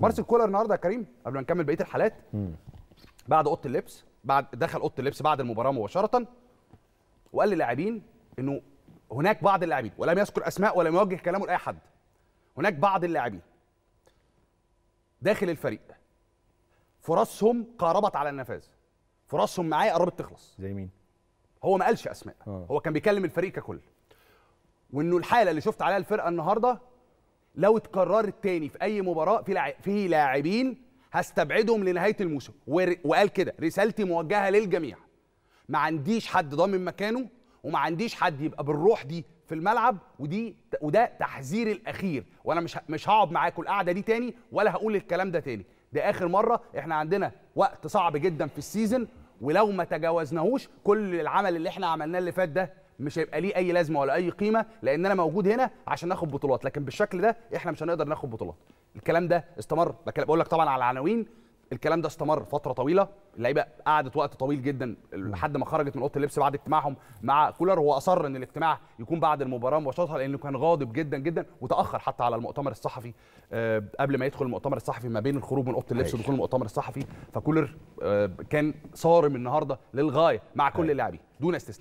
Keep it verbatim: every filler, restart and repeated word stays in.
مارسيل كولر النهارده يا كريم قبل ما نكمل بقيه الحالات مم. بعد اوضه اللبس بعد دخل اوضه اللبس بعد المباراه مباشره وقال للاعبين انه هناك بعض اللاعبين، ولم يذكر اسماء ولم يوجه كلامه لاي حد، هناك بعض اللاعبين داخل الفريق فرصهم قاربت على النفاذ، فرصهم معايا قربت تخلص. زي مين؟ هو ما قالش اسماء، أوه. هو كان بيكلم الفريق ككل، وانه الحاله اللي شفت عليها الفرقه النهارده لو اتكررت تاني في اي مباراه في لع... في لاعبين هستبعدهم لنهايه الموسم، ور... وقال كده رسالتي موجهه للجميع، ما عنديش حد ضامن مكانه وما عنديش حد يبقى بالروح دي في الملعب، ودي وده تحذيري الاخير، وانا مش مش هقعد معاكم القعده دي تاني ولا هقول الكلام ده تاني، ده اخر مره. احنا عندنا وقت صعب جدا في السيزون، ولو ما تجاوزناهوش كل العمل اللي احنا عملناه اللي فات ده مش هيبقى ليه اي لازمه ولا اي قيمه، لان انا موجود هنا عشان ناخد بطولات، لكن بالشكل ده احنا مش هنقدر ناخد بطولات. الكلام ده استمر، بقول لك طبعا على العناوين، الكلام ده استمر فتره طويله، اللعيبه قعدت وقت طويل جدا لحد ما خرجت من اوضه اللبس بعد اجتماعهم مع كولر، هو اصر ان الاجتماع يكون بعد المباراه مباشره لانه كان غاضب جدا جدا، وتاخر حتى على المؤتمر الصحفي أه قبل ما يدخل المؤتمر الصحفي، ما بين الخروج من اوضه اللبس ودخول المؤتمر الصحفي، فكولر أه كان صارم النهارده للغايه مع كل اللاعبين دون استثناء.